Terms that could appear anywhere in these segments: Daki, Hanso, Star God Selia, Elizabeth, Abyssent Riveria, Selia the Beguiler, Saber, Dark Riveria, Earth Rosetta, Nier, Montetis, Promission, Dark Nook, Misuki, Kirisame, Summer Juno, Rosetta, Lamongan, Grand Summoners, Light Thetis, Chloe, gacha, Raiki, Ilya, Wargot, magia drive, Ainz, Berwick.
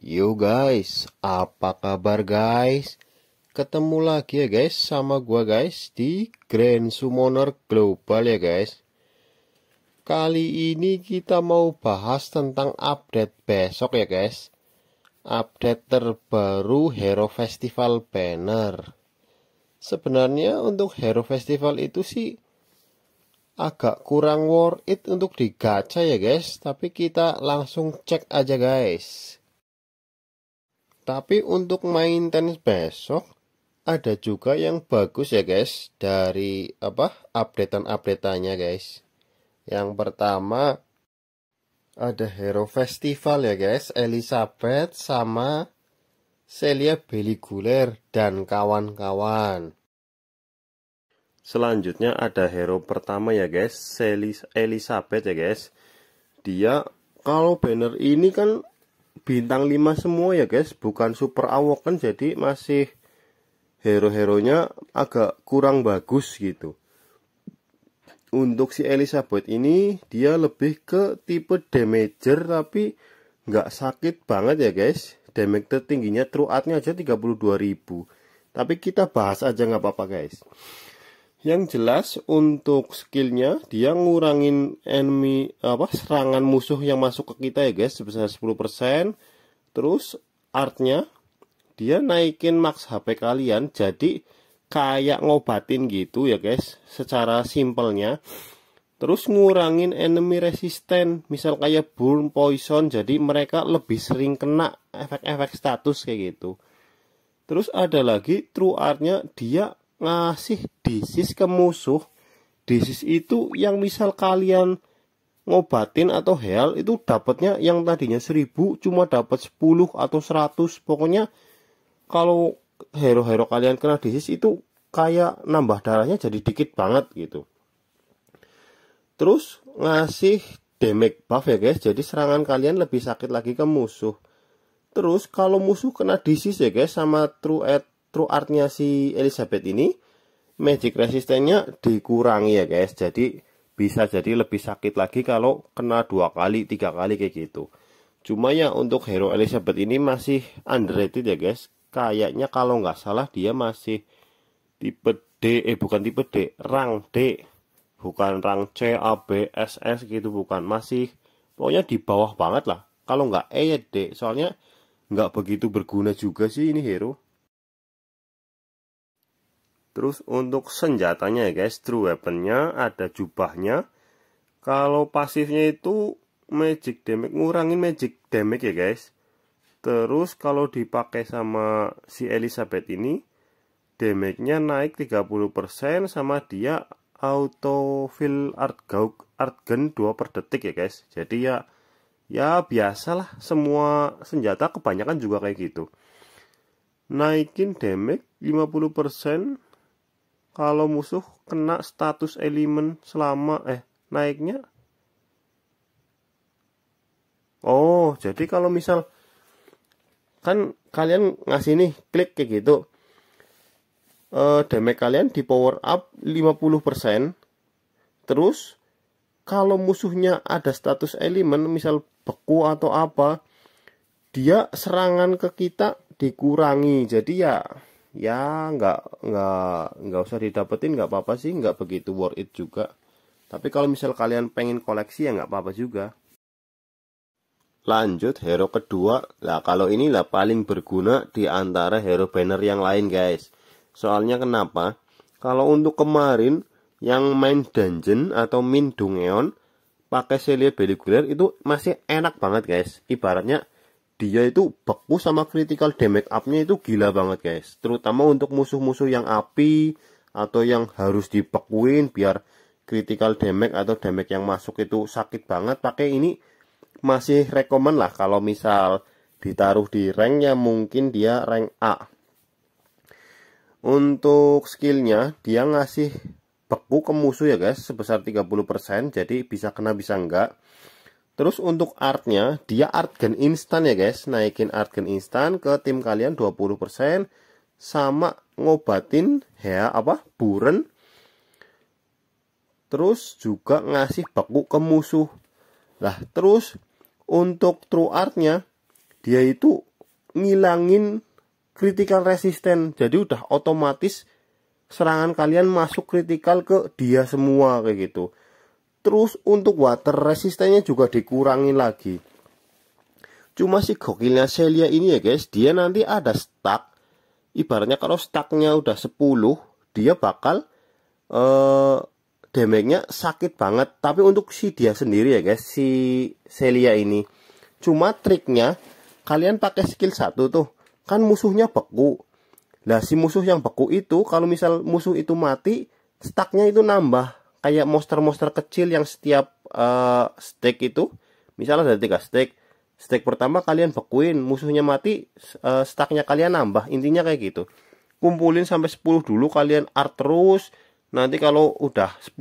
Yo guys, apa kabar guys? Ketemu lagi ya guys sama gua guys di Grand Summoner Global ya guys. Kali ini kita mau bahas tentang update besok ya guys. Update terbaru Hero Festival banner. Sebenarnya untuk Hero Festival itu sih agak kurang worth it untuk digacha ya guys, tapi kita langsung cek aja guys. Tapi untuk maintenance besok ada juga yang bagus ya guys dari updatean-updateannya guys. Yang pertama ada Hero Festival ya guys, Elizabeth sama Selia the Beguiler dan kawan-kawan. Selanjutnya ada hero pertama ya guys, Elizabeth ya guys. Dia kalau banner ini kan bintang 5 semua ya guys, bukan super awok kan, jadi masih hero-heronya agak kurang bagus gitu. Untuk si Elizabeth ini dia lebih ke tipe damager tapi nggak sakit banget ya guys. Damage tertingginya truatnya aja 32.000. Tapi kita bahas aja nggak apa-apa guys. Yang jelas untuk skillnya dia ngurangin enemy serangan musuh yang masuk ke kita ya guys sebesar 10%. Terus artnya dia naikin max HP kalian, jadi kayak ngobatin gitu ya guys secara simpelnya. Terus ngurangin enemy resisten, misal kayak burn, poison, jadi mereka lebih sering kena efek-efek status kayak gitu. Terus ada lagi true artnya dia ngasih disease ke musuh. Disease itu yang misal kalian ngobatin atau heal itu dapatnya yang tadinya 1000 cuma dapat 10 atau 100. Pokoknya kalau hero-hero kalian kena disease itu kayak nambah darahnya jadi dikit banget gitu. Terus ngasih damage buff ya guys, jadi serangan kalian lebih sakit lagi ke musuh. Terus kalau musuh kena disease ya guys sama true artnya si Elizabeth ini, magic resistennya dikurangi ya guys, jadi bisa jadi lebih sakit lagi kalau kena 2 kali 3 kali kayak gitu. Cuma ya untuk hero Elizabeth ini masih underrated ya guys, kayaknya kalau nggak salah dia masih tipe D, rang D, bukan rang C, A, B, S, S gitu, bukan, masih pokoknya di bawah banget lah, kalau nggak E ya D, soalnya nggak begitu berguna juga sih ini hero. Terus untuk senjatanya ya guys, true weaponnya ada jubahnya. Kalau pasifnya itu magic damage, ngurangin magic damage ya guys. Terus kalau dipakai sama si Elizabeth ini damage-nya naik 30% sama dia auto fill art gun 2 per detik ya guys. Jadi ya biasalah, semua senjata kebanyakan juga kayak gitu. Naikin damage 50% kalau musuh kena status elemen selama naiknya. Oh, jadi kalau misal kan kalian ngasih nih klik kayak gitu, damage kalian di power up 50%. Terus kalau musuhnya ada status elemen misal beku atau apa, dia serangan ke kita dikurangi. Jadi ya nggak usah didapetin, nggak apa-apa sih, nggak begitu worth it juga. Tapi kalau misal kalian pengen koleksi ya nggak apa-apa juga. Lanjut hero kedua lah, kalau ini lah paling berguna di antara hero banner yang lain guys. Soalnya kenapa? Kalau untuk kemarin yang main dungeon atau min dungeon pakai Selia the Beguiler itu masih enak banget guys. Ibaratnya dia itu beku sama critical damage up-nya itu gila banget guys. Terutama untuk musuh-musuh yang api atau yang harus dibekuin biar critical damage atau damage yang masuk itu sakit banget. Pakai ini masih rekomen lah kalau misal ditaruh di ranknya, mungkin dia rank A. Untuk skillnya dia ngasih beku ke musuh ya guys sebesar 30%, jadi bisa kena bisa enggak. Terus untuk artnya, dia art gun instan ya guys. Naikin art gun instan ke tim kalian 20%. Sama ngobatin buren. Terus juga ngasih beku ke musuh. Nah terus untuk true artnya, dia itu ngilangin critical resisten. Jadi udah otomatis serangan kalian masuk critical ke dia semua kayak gitu. Terus untuk water resistennya juga dikurangin lagi. Cuma si gokilnya Selia ini ya guys, dia nanti ada stack. Ibaratnya kalau stacknya udah 10, dia bakal damage-nya sakit banget. Tapi untuk si dia sendiri ya guys, si Selia ini. Cuma triknya, kalian pakai skill 1 tuh, kan musuhnya beku. Nah si musuh yang beku itu, kalau misal musuh itu mati, stacknya itu nambah. Kayak monster-monster kecil yang setiap stack itu, misalnya ada 3 stack. Stack pertama kalian bekuin, musuhnya mati, stacknya kalian nambah, intinya kayak gitu. Kumpulin sampai 10 dulu, kalian art terus. Nanti kalau udah 10,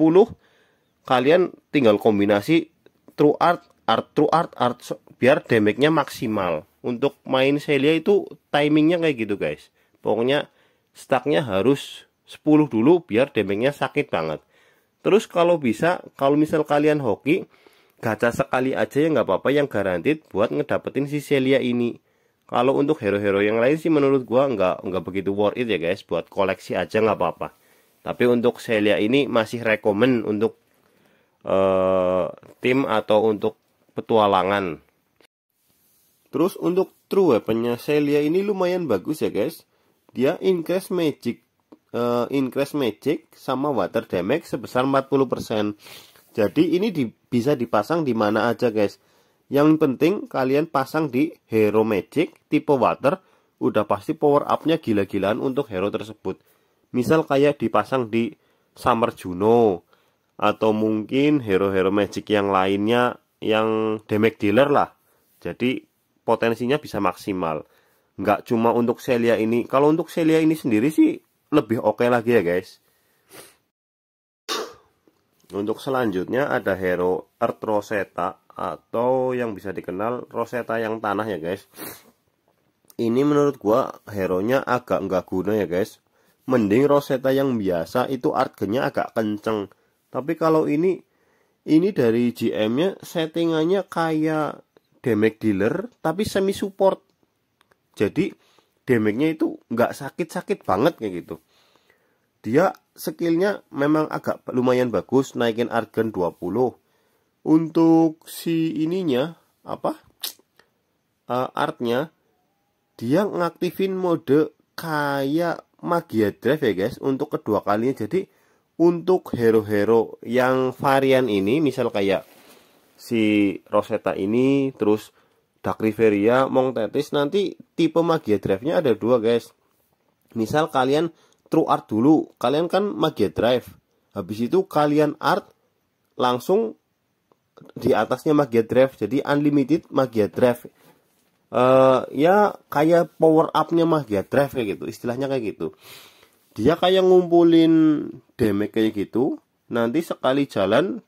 kalian tinggal kombinasi true art, biar damage-nya maksimal. Untuk main Selia itu timingnya kayak gitu guys. Pokoknya stacknya harus 10 dulu, biar damage-nya sakit banget. Terus kalau bisa, kalau misal kalian hoki, gacha sekali aja ya nggak apa-apa, yang guaranteed buat ngedapetin si Selia ini. Kalau untuk hero-hero yang lain sih menurut gua nggak begitu worth it ya guys, buat koleksi aja nggak apa-apa. Tapi untuk Selia ini masih rekomen untuk tim atau untuk petualangan. Terus untuk true weaponnya Selia ini lumayan bagus ya guys. Dia increase magic sama water damage sebesar 40%. Jadi ini bisa dipasang di mana aja guys. Yang penting kalian pasang di hero magic tipe water, udah pasti power up-nya gila-gilaan untuk hero tersebut. Misal kayak dipasang di Summer Juno, atau mungkin hero-hero magic yang lainnya yang damage dealer lah. Jadi potensinya bisa maksimal. Nggak cuma untuk Selia ini. Kalau untuk Selia ini sendiri sih lebih oke lagi ya guys. Untuk selanjutnya ada hero Earth Rosetta, atau yang bisa dikenal Rosetta yang tanah ya guys. Ini menurut gua heronya agak nggak guna ya guys. Mending Rosetta yang biasa itu artgennya agak kenceng. Tapi kalau ini dari GM-nya settingannya kayak damage dealer tapi semi support. Jadi damage-nya itu nggak sakit-sakit banget kayak gitu. Dia skillnya memang agak lumayan bagus, naikin argen 20. Untuk si ininya artnya, dia ngaktifin mode kayak magia drive ya guys untuk kedua kalinya. Jadi untuk hero-hero yang varian ini, misal kayak si Rosetta ini, terus Dark Riveria, Montetis, nanti tipe magia drive-nya ada 2 guys. Misal kalian true art dulu, kalian kan magia drive, habis itu kalian art langsung di atasnya magia drive, jadi unlimited magia drive. Ya kayak power up-nya magia drive kayak gitu, istilahnya kayak gitu. Dia kayak ngumpulin damage kayak gitu, nanti sekali jalan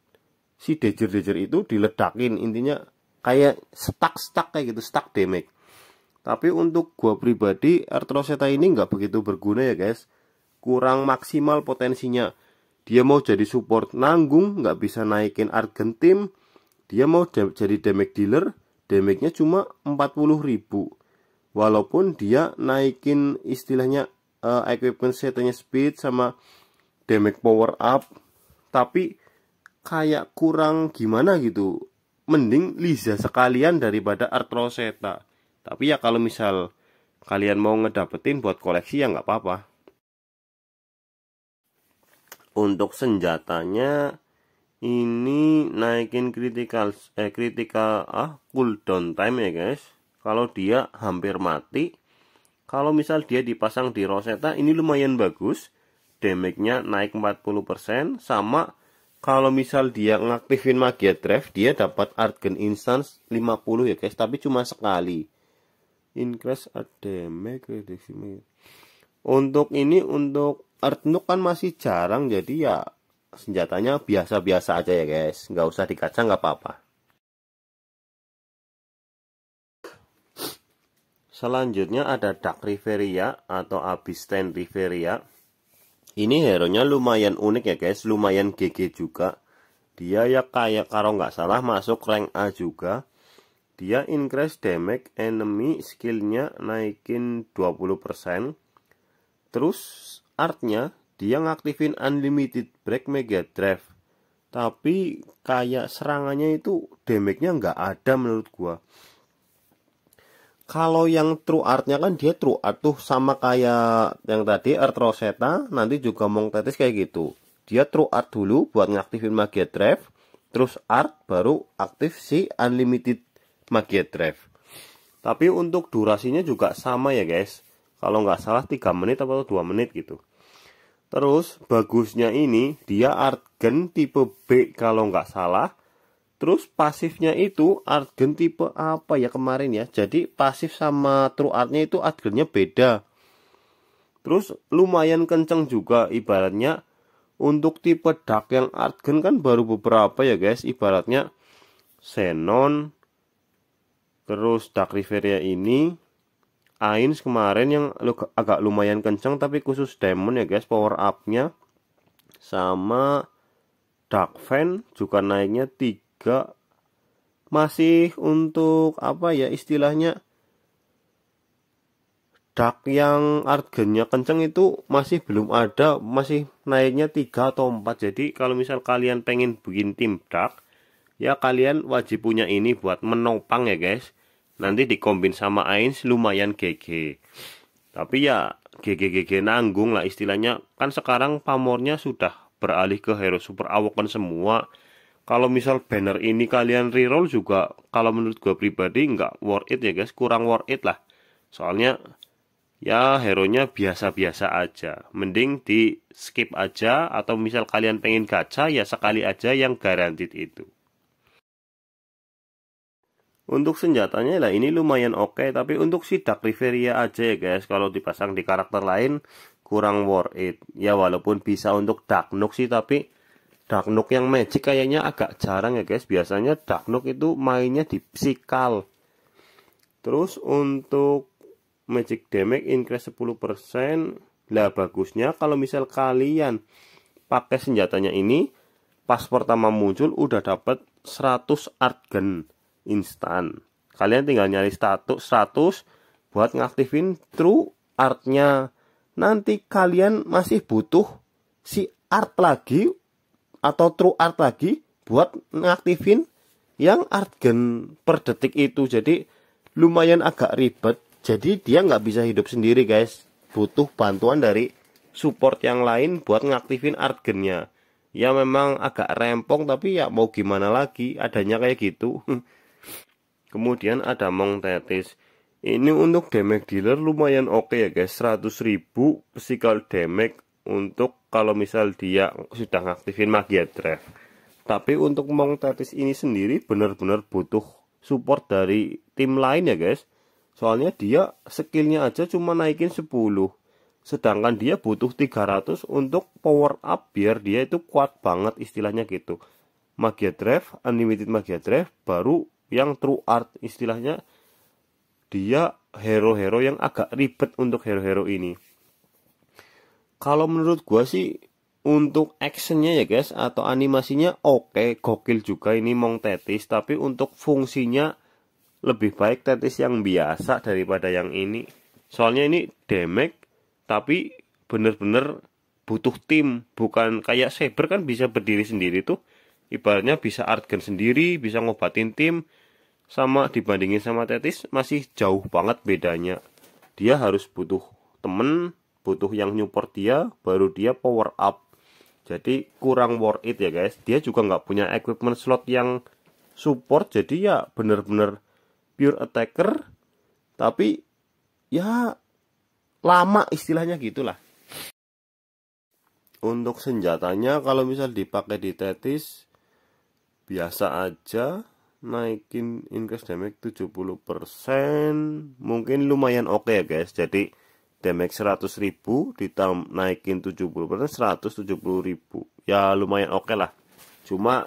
si dejer-dejer itu diledakin, intinya kayak stuck-stuck kayak gitu, stuck damage. Tapi untuk gua pribadi Earth Rosetta ini nggak begitu berguna ya guys. Kurang maksimal potensinya. Dia mau jadi support nanggung, nggak bisa naikin argen tim. Dia mau jadi damage dealer, damage-nya cuma 40.000. Walaupun dia naikin istilahnya equipment setnya speed sama damage power up, tapi kayak kurang gimana gitu. Mending Liza sekalian daripada Earth Rosetta. Tapi ya kalau misal kalian mau ngedapetin buat koleksi ya nggak apa-apa. Untuk senjatanya ini naikin critical cooldown time ya guys. Kalau dia hampir mati, kalau misal dia dipasang di Rosetta ini lumayan bagus. Damage-nya naik 40%, sama kalau misal dia ngaktifin magia drive, dia dapat argen instance 50 ya guys, tapi cuma sekali. Increase damage reduction. Untuk ini untuk Earth Nook kan masih jarang, jadi ya senjatanya biasa-biasa aja ya guys, nggak usah dikacang nggak apa-apa. Selanjutnya ada Dark Riveria atau Abyssent Riveria. Ini hero-nya lumayan unik ya guys, lumayan GG juga. Dia ya kayak kalau nggak salah masuk rank A juga. dia increase damage enemy skillnya naikin 20%. Terus artnya dia ngaktifin unlimited break mega drive, tapi kayak serangannya itu damage-nya nggak ada menurut gua. Kalau yang true art-nya kan dia true art tuh sama kayak yang tadi Earth Rosetta, nanti juga Montetis kayak gitu. Dia true art dulu buat ngaktifin magia drive, terus art baru aktif si unlimited magia drive. Tapi untuk durasinya juga sama ya guys. Kalau nggak salah 3 menit atau 2 menit gitu. Terus bagusnya ini dia artgen tipe B kalau nggak salah. Terus pasifnya itu artgen tipe apa ya kemarin ya. Jadi pasif sama true artnya itu artgennya beda. Terus lumayan kenceng juga ibaratnya. Untuk tipe dark yang artgen kan baru beberapa ya guys. Ibaratnya Xenon. Terus Dark Riveria ini. Ainz kemarin yang agak lumayan kenceng tapi khusus demon ya guys power up-nya. Sama Dark Fan juga naiknya 3. Masih untuk apa ya istilahnya dark yang artgennya kenceng itu masih belum ada, masih naiknya 3 atau 4. Jadi kalau misal kalian pengen bikin tim dark ya kalian wajib punya ini buat menopang ya guys. Nanti dikombin sama Ainz lumayan GG. Tapi ya GG nanggung lah istilahnya. Kan sekarang pamornya sudah beralih ke hero super awoken semua. Kalau misal banner ini kalian reroll juga, kalau menurut gue pribadi nggak worth it ya guys, kurang worth it lah. Soalnya ya hero-nya biasa-biasa aja. Mending di skip aja atau misal kalian pengen gacha ya sekali aja yang guaranteed itu. Untuk senjatanya lah ini lumayan oke, tapi untuk si Dark Riveria aja ya guys, kalau dipasang di karakter lain kurang worth it. Ya walaupun bisa untuk Dark Nook sih, tapi Dark Nook yang magic kayaknya agak jarang ya guys. Biasanya Dark Nook itu mainnya di psikal. Terus untuk magic damage increase 10%. Lah bagusnya kalau misal kalian pakai senjatanya ini pas pertama muncul udah dapat 100 artgen instan. Kalian tinggal nyari status 100 buat ngaktifin true artnya. Nanti kalian masih butuh si art lagi atau true art lagi buat ngaktifin yang artgen per detik itu. Jadi lumayan agak ribet. Jadi dia nggak bisa hidup sendiri guys. Butuh bantuan dari support yang lain buat ngaktifin artgennya. Ya memang agak rempong tapi ya mau gimana lagi, adanya kayak gitu. Kemudian ada Montetis. Ini untuk damage dealer lumayan oke ya guys. 100.000 physical damage untuk kalau misal dia sudah ngaktifin magia drive. Tapi untuk Montetis ini sendiri benar-benar butuh support dari tim lain ya guys. Soalnya dia skillnya aja cuma naikin 10. Sedangkan dia butuh 300 untuk power up biar dia itu kuat banget istilahnya gitu. Magia drive, unlimited magia drive, baru yang true art istilahnya. Dia hero-hero yang agak ribet untuk hero-hero ini. Kalau menurut gua sih untuk actionnya ya guys atau animasinya oke, gokil juga ini Montetis. Tapi untuk fungsinya lebih baik Tetis yang biasa daripada yang ini. Soalnya ini damage tapi bener-bener butuh tim. Bukan kayak Saber kan bisa berdiri sendiri tuh. Ibaratnya bisa artgen sendiri, bisa ngobatin tim. Sama dibandingin sama Tetis masih jauh banget bedanya. Dia harus butuh temen, butuh yang nyupport dia, baru dia power up. Jadi kurang worth it ya guys. Dia juga nggak punya equipment slot yang support. Jadi ya bener-bener pure attacker. Tapi ya lama istilahnya gitulah. Untuk senjatanya kalau misal dipakai di Tetis biasa aja. Naikin increase damage 70%. Mungkin lumayan oke ya guys. Jadi damage 100.000 ditambah naikin 70%, 170.000. Ya lumayan oke lah. Cuma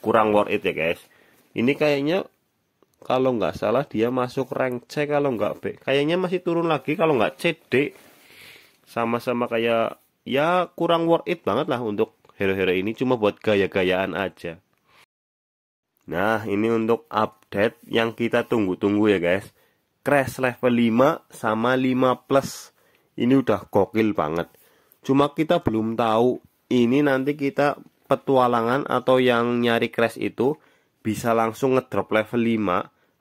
kurang worth it ya guys. Ini kayaknya kalau nggak salah dia masuk rank C kalau nggak B. Kayaknya masih turun lagi kalau nggak C, D. Sama-sama kayak ya kurang worth it banget lah untuk hero-hero ini. Cuma buat gaya-gayaan aja. Nah, ini untuk update yang kita tunggu-tunggu ya guys. Crash level 5 sama 5+. Ini udah gokil banget. Cuma kita belum tahu ini nanti kita petualangan atau yang nyari crash itu bisa langsung ngedrop level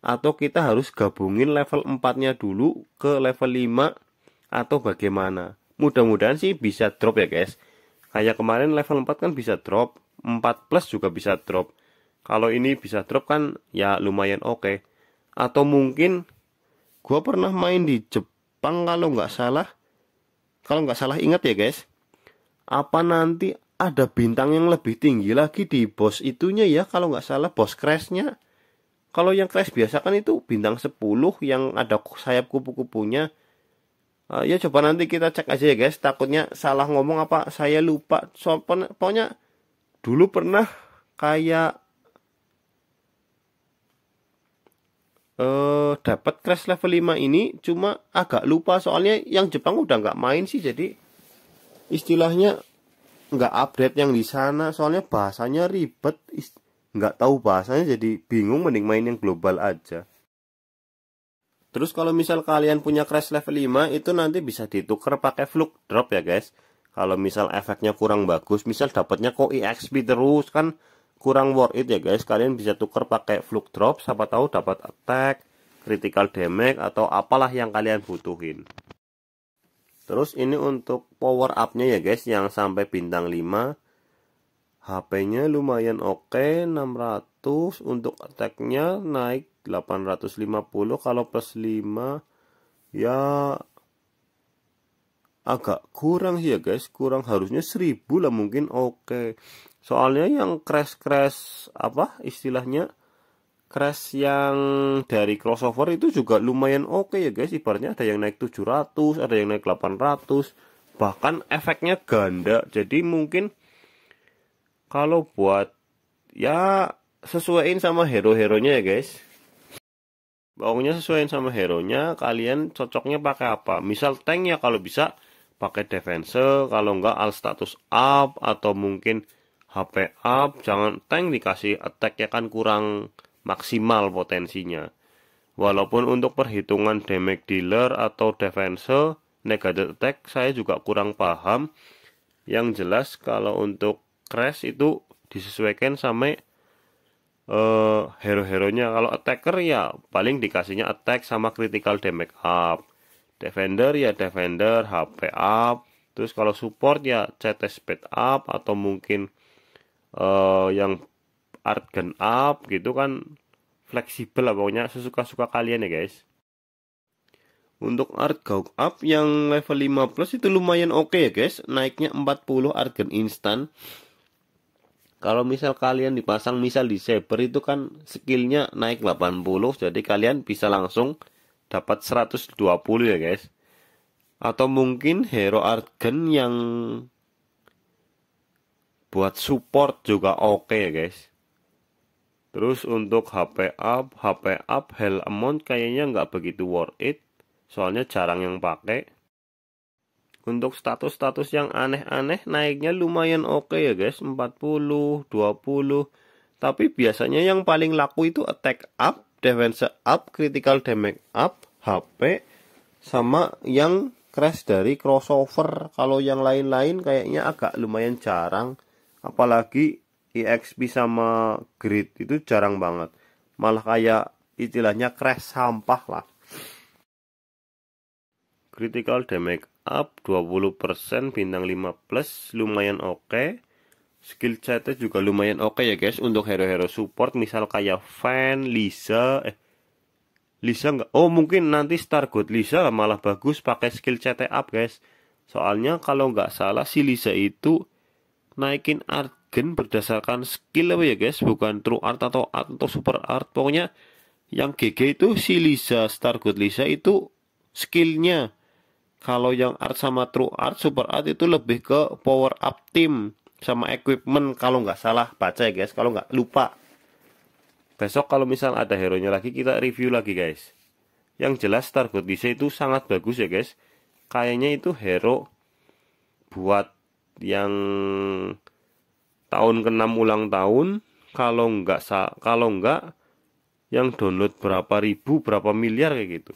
5 atau kita harus gabungin level 4-nya dulu ke level 5 atau bagaimana. Mudah-mudahan sih bisa drop ya guys. Kayak kemarin level 4 kan bisa drop, 4+ juga bisa drop. Kalau ini bisa drop kan ya lumayan oke. Atau mungkin gua pernah main di Jepang kalau nggak salah. Kalau nggak salah ingat ya guys. Apa nanti ada bintang yang lebih tinggi lagi di boss itunya ya, kalau nggak salah boss crashnya. Kalau yang crash biasa kan itu bintang 10 yang ada sayap kupu-kupunya. Ya coba nanti kita cek aja ya guys. Takutnya salah ngomong apa, saya lupa. So, pokoknya dulu pernah kayak dapat crash level 5 ini, cuma agak lupa soalnya yang Jepang udah nggak main sih. Jadi istilahnya nggak update yang di sana. Soalnya bahasanya ribet, nggak tahu bahasanya jadi bingung. Mending main yang global aja. Terus kalau misal kalian punya crash level 5 itu nanti bisa ditukar pakai fluke drop ya guys. Kalau misal efeknya kurang bagus, misal dapatnya kok EXP terus kan kurang worth it ya guys. Kalian bisa tukar pakai fluke drop, siapa tahu dapat attack, critical damage atau apalah yang kalian butuhin. Terus ini untuk power up-nya ya guys yang sampai bintang 5. HP-nya lumayan oke, 600 untuk attack-nya naik 850, kalau plus 5 ya agak kurang sih ya guys, kurang, harusnya 1000 lah mungkin oke. Soalnya yang crash apa istilahnya, crash yang dari crossover itu juga lumayan oke ya guys. Ibaratnya ada yang naik 700, ada yang naik 800, bahkan efeknya ganda. Jadi mungkin kalau buat ya sesuaiin sama hero-heronya ya guys. Bawangnya sesuaiin sama hero-nya, kalian cocoknya pakai apa. Misal tank ya kalau bisa pakai defense, kalau enggak all status up atau mungkin HP up. Jangan tank dikasih attack ya kan kurang maksimal potensinya. Walaupun untuk perhitungan damage dealer atau defense negative attack saya juga kurang paham. Yang jelas kalau untuk crash itu disesuaikan sama hero-heronya. Kalau attacker ya paling dikasihnya attack sama critical damage up, defender ya defender, HP up. Terus kalau support ya CT speed up atau mungkin yang art gun up gitu kan, fleksibel lah pokoknya, sesuka-suka kalian ya guys. Untuk art gun up yang level 5+ itu lumayan oke ya guys, naiknya 40 art gun instan. Kalau misal kalian dipasang misal di Saber itu kan skillnya naik 80, jadi kalian bisa langsung dapat 120 ya guys. Atau mungkin hero Argen yang buat support juga oke ya guys. Terus untuk HP up hell amount kayaknya nggak begitu worth it, soalnya jarang yang pakai. Untuk status-status yang aneh-aneh naiknya lumayan oke ya guys, 40, 20. Tapi biasanya yang paling laku itu attack up, defense up, critical damage up, HP, sama yang crash dari crossover. Kalau yang lain-lain kayaknya agak lumayan jarang. Apalagi EXP sama grid itu jarang banget. Malah kayak istilahnya crash sampah lah. Critical damage up 20% bintang 5+ lumayan oke. Skill CT juga lumayan oke ya guys. Untuk hero-hero support misal kayak Fan, Lisa enggak. Oh mungkin nanti Star God Lisa malah bagus pakai skill CT up guys. Soalnya kalau nggak salah si Lisa itu naikin art gen berdasarkan skill apa ya guys, bukan true art atau super art. Pokoknya yang GG itu si Lisa, Star God Lisa itu skillnya. Kalau yang art sama true art, super art itu lebih ke power up team sama equipment kalau nggak salah baca ya guys, kalau nggak lupa. Besok kalau misal ada hero nya lagi kita review lagi guys. Yang jelas Star God Selia itu sangat bagus ya guys. Kayaknya itu hero buat yang tahun ke-6 ulang tahun, kalau nggak yang download berapa ribu, berapa miliar kayak gitu.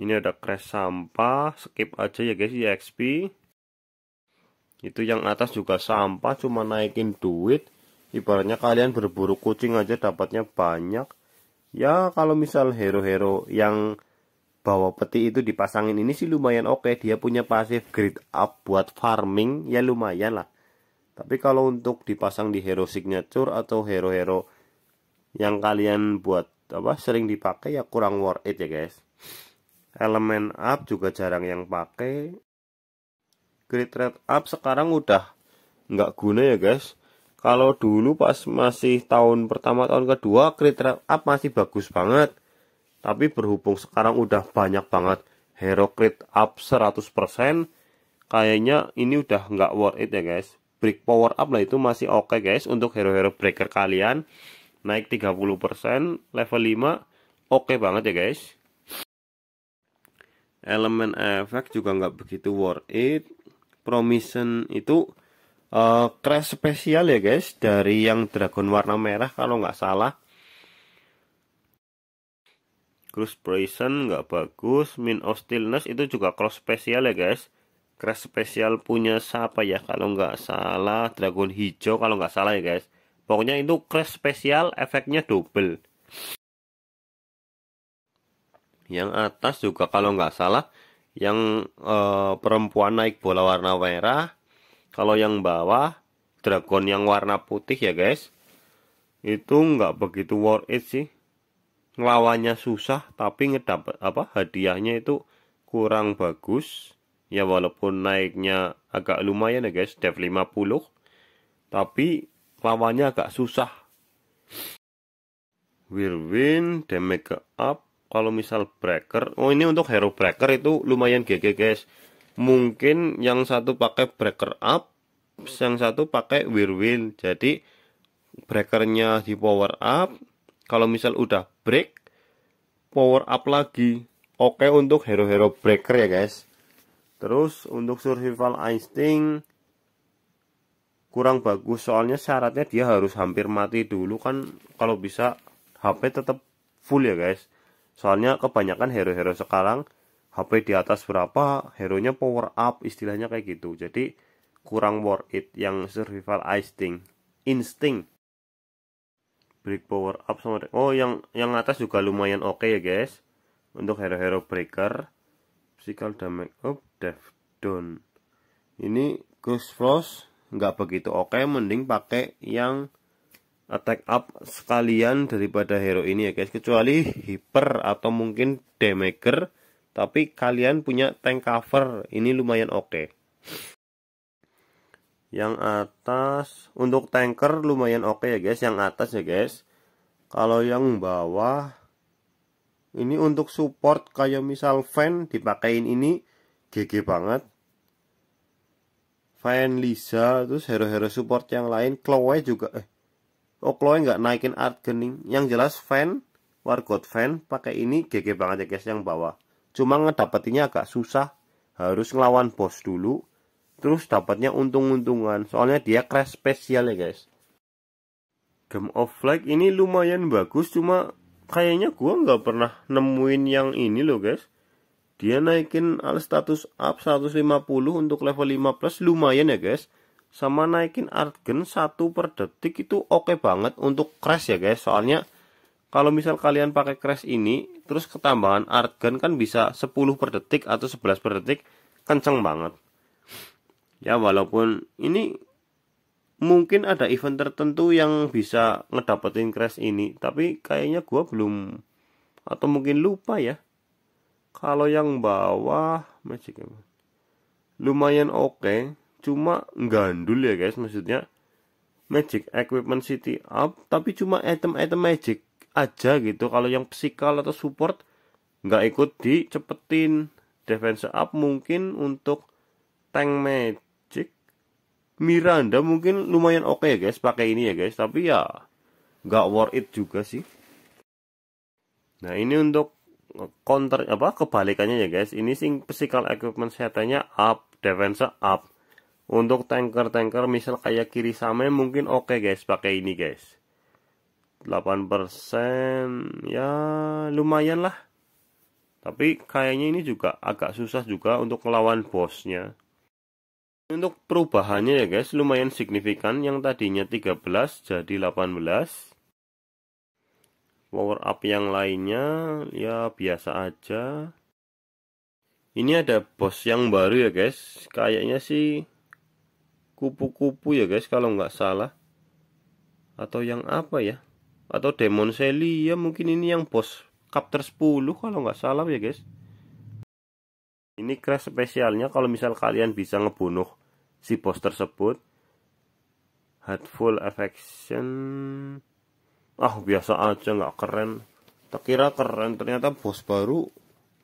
Ini ada crash sampah, skip aja ya guys, EXP. Itu yang atas juga sampah, cuma naikin duit. Ibaratnya kalian berburu kucing aja dapatnya banyak. Ya kalau misal hero-hero yang bawa peti itu dipasangin ini sih lumayan oke. Dia punya pasif grid up buat farming, ya lumayan lah. Tapi kalau untuk dipasang di hero signature atau hero-hero yang kalian buat sering dipakai ya kurang worth it ya guys. Elemen up juga jarang yang pakai. Grid rate up sekarang udah nggak guna ya guys. Kalau dulu pas masih tahun pertama tahun kedua grid rate up masih bagus banget. Tapi berhubung sekarang udah banyak banget hero grid up 100%, kayaknya ini udah nggak worth it ya guys. Break power up lah itu masih oke guys untuk hero-hero breaker kalian. Naik 30%, level 5, oke banget ya guys. Elemen efek juga nggak begitu worth it. Promission itu crash spesial ya guys, dari yang dragon warna merah kalau nggak salah. Cross poison nggak bagus. Min of stillness itu juga cross spesial ya guys. Crash spesial punya siapa ya kalau nggak salah, dragon hijau kalau nggak salah ya guys. Pokoknya itu crash spesial, efeknya double. Yang atas juga kalau nggak salah, yang perempuan naik bola warna merah. Kalau yang bawah, dragon yang warna putih ya guys. Itu nggak begitu worth it sih. Ngelawannya susah, tapi ngedapat hadiahnya itu kurang bagus. Ya walaupun naiknya agak lumayan ya guys, dev 50. Tapi lawannya agak susah. Whirlwind, damage up. Kalau misal breaker, oh ini untuk hero breaker itu lumayan GG guys. Mungkin yang satu pakai breaker up, yang satu pakai whirlwind. Jadi breakernya di power up. Kalau misal udah break, power up lagi. Oke untuk hero-hero breaker ya guys. Terus untuk survival instinct kurang bagus, soalnya syaratnya dia harus hampir mati dulu kan. Kalau bisa HP tetap full ya guys. Soalnya kebanyakan hero-hero sekarang HP di atas berapa, hero-nya power up istilahnya kayak gitu. Jadi kurang worth it yang survival instinct. Break power up sama yang atas juga lumayan oke ya guys. Untuk hero-hero breaker, physical damage up, death down. Ini ghost frost nggak begitu oke, mending pakai yang attack up sekalian daripada hero ini ya guys. Kecuali hyper atau mungkin damager, tapi kalian punya tank cover, ini lumayan oke. Yang atas untuk tanker lumayan oke ya guys, yang atas ya guys. Kalau yang bawah ini untuk support, kayak misal fan dipakein ini GG banget. Fan Lisa, terus hero-hero support yang lain. Chloe juga Chloe nggak naikin art gening. Yang jelas fan, wargot fan pakai ini GG banget ya guys yang bawah. Cuma ngedapatinya agak susah, harus ngelawan bos dulu. Terus dapatnya untung-untungan, soalnya dia crash spesial ya guys. Game of Flag ini lumayan bagus, cuma kayaknya gua nggak pernah nemuin yang ini loh guys. Dia naikin al status up 150 untuk level 5 plus, lumayan ya guys. Sama naikin artgen 1 per detik itu oke banget untuk crash ya guys. Soalnya kalau misal kalian pakai crash ini terus ketambahan artgen kan bisa 10 per detik atau 11 per detik, kenceng banget. Ya walaupun ini mungkin ada event tertentu yang bisa ngedapetin crash ini, tapi kayaknya gua belum, atau mungkin lupa ya. Kalau yang bawah magic lumayan oke, cuma gandul ya guys. Maksudnya magic equipment city up, tapi cuma item-item magic aja gitu. Kalau yang physical atau support nggak ikut dicepetin. Defense up mungkin untuk tank magic. Miranda mungkin lumayan oke ya guys pakai ini ya guys, tapi ya nggak worth it juga sih. Nah ini untuk counter kebalikannya ya guys. Ini sing physical equipment setnya up, defense up. Untuk tanker-tanker misal kayak Kirisame mungkin oke guys pakai ini guys. 8% ya lumayan lah. Tapi kayaknya ini juga agak susah juga untuk melawan bosnya. Untuk perubahannya ya guys lumayan signifikan, yang tadinya 13 jadi 18. Power up yang lainnya ya biasa aja. Ini ada boss yang baru ya guys, kayaknya sih kupu-kupu ya guys kalau nggak salah. Atau yang apa ya, atau Demon Selia mungkin, ini yang boss chapter 10 kalau nggak salah ya guys. Ini crash spesialnya kalau misal kalian bisa ngebunuh si boss tersebut. Hateful affection. Ah biasa aja, nggak keren. Tak kira keren, ternyata bos baru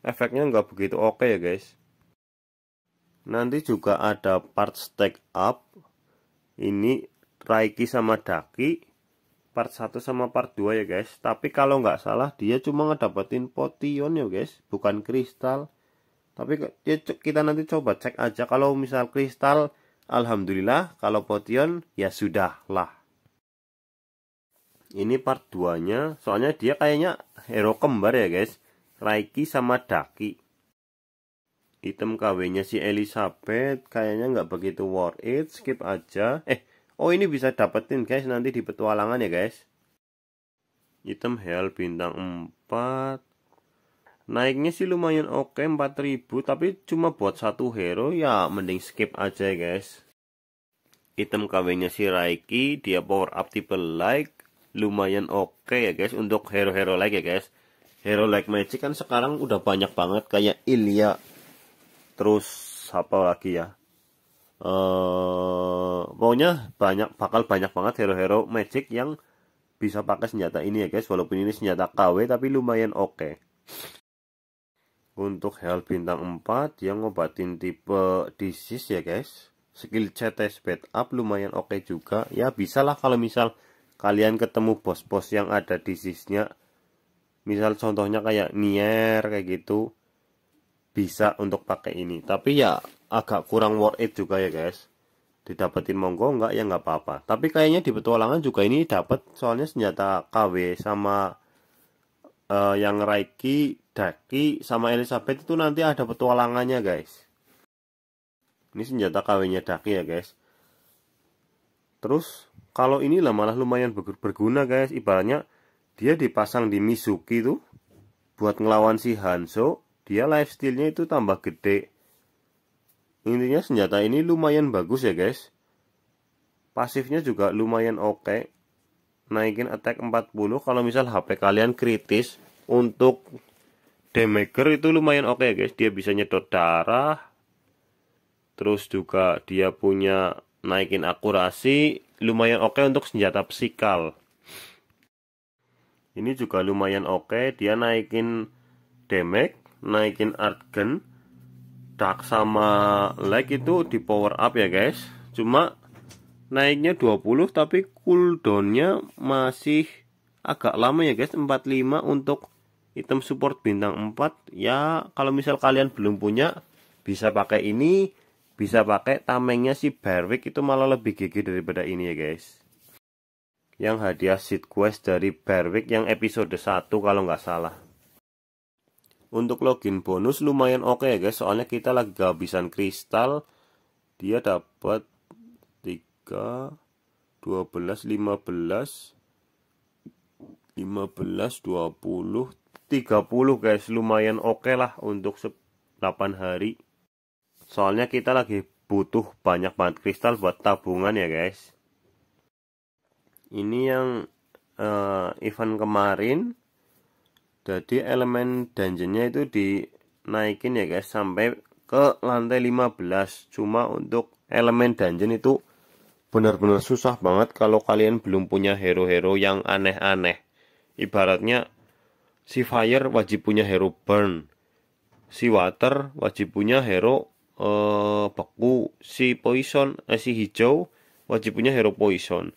efeknya nggak begitu oke ya guys. Nanti juga ada part stack up. Ini Raiki sama Daki part 1 sama part 2 ya guys. Tapi kalau nggak salah dia cuma ngedapetin potion ya guys, bukan kristal. Tapi kita nanti coba cek aja. Kalau misal kristal alhamdulillah, kalau potion ya sudah lah. Ini part 2-nya, soalnya dia kayaknya hero kembar ya guys, Raiki sama Daki. Item KW-nya si Elizabeth kayaknya nggak begitu worth it, skip aja. Oh ini bisa dapetin guys nanti di petualangan ya guys. Item Hell bintang 4. Naiknya sih lumayan oke, 4000, tapi cuma buat satu hero ya mending skip aja ya guys. Item KW-nya si Raiki, dia power up tipe light. Lumayan oke ya guys untuk hero-hero like ya guys. Hero like magic kan sekarang udah banyak banget, kayak Ilya, terus apa lagi ya, pokoknya bakal banyak banget hero-hero magic yang bisa pakai senjata ini ya guys. Walaupun ini senjata KW tapi lumayan oke. Untuk hell bintang 4 yang ngobatin tipe disease ya guys. Skill CT speed up lumayan oke juga ya, bisa lah kalau misal kalian ketemu bos-bos yang ada disease-nya, misal contohnya kayak Nier kayak gitu, bisa untuk pakai ini. Tapi ya agak kurang worth it juga ya guys. Didapetin monggo, enggak ya nggak apa-apa. Tapi kayaknya di petualangan juga ini dapat, soalnya senjata KW sama yang Raiki, Daki sama Elizabeth itu nanti ada petualangannya guys. Ini senjata KW-nya Daki ya guys. Terus kalau inilah malah lumayan berguna guys. Ibaratnya dia dipasang di Misuki tuh buat ngelawan si Hanso, dia lifesteal-nya itu tambah gede. Intinya senjata ini lumayan bagus ya guys. Pasifnya juga lumayan oke. Naikin attack 40 kalau misal HP kalian kritis. Untuk damager itu lumayan oke ya guys. Dia bisa nyedot darah. Terus juga dia punya naikin akurasi. Lumayan oke untuk senjata psikal. Ini juga lumayan oke. Dia naikin damage, naikin art gun. Dark sama light itu di power up ya guys. Cuma naiknya 20 tapi cooldownnya masih agak lama ya guys, 45 untuk item support bintang 4. Ya kalau misal kalian belum punya, bisa pakai ini. Bisa pakai tamengnya si Berwick, itu malah lebih gigih daripada ini ya guys. Yang hadiah seed quest dari Berwick yang episode 1 kalau nggak salah. Untuk login bonus lumayan oke ya guys. Soalnya kita lagi kehabisan kristal. Dia dapat 3, 12, 15, 15, 20, 30 guys. Lumayan oke lah untuk 8 hari. Soalnya kita lagi butuh banyak banget kristal buat tabungan ya guys. Ini yang event kemarin. Jadi elemen dungeonnya itu dinaikin ya guys sampai ke lantai 15. Cuma untuk elemen dungeon itu benar-benar susah banget kalau kalian belum punya hero-hero yang aneh-aneh. Ibaratnya si fire wajib punya hero burn, si water wajib punya hero beku, si poison si hijau wajib punya hero poison.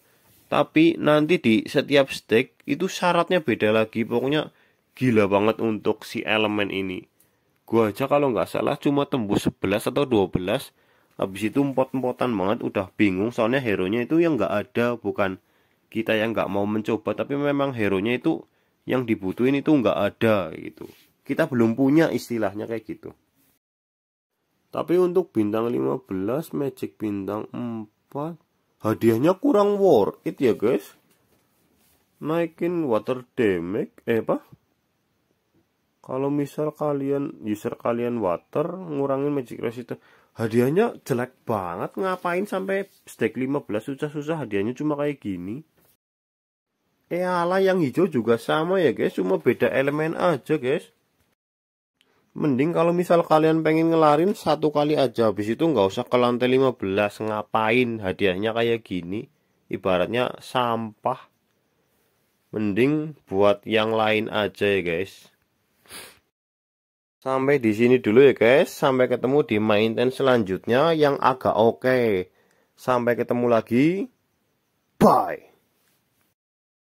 Tapi nanti di setiap stack itu syaratnya beda lagi. Pokoknya gila banget untuk si elemen ini. Gua aja kalau nggak salah cuma tembus 11 atau 12 Habis itu empot-empotan banget, udah bingung soalnya hero-nya itu yang nggak ada. Bukan kita yang nggak mau mencoba, tapi memang hero-nya itu yang dibutuhin itu nggak ada gitu. Kita belum punya, istilahnya kayak gitu. Tapi untuk bintang 15, magic bintang 4, hadiahnya kurang worth it ya guys. Naikin water damage, kalau misal kalian, user kalian water, ngurangin magic resistance. Hadiahnya jelek banget, ngapain sampai stack 15 susah-susah hadiahnya cuma kayak gini. Eyalah, yang hijau juga sama ya guys, cuma beda elemen aja guys. Mending kalau misal kalian pengen ngelarin satu kali aja, habis itu nggak usah ke lantai 15, ngapain hadiahnya kayak gini, ibaratnya sampah. Mending buat yang lain aja ya guys. Sampai di sini dulu ya guys, sampai ketemu di maintenance selanjutnya yang agak oke. Sampai ketemu lagi, bye.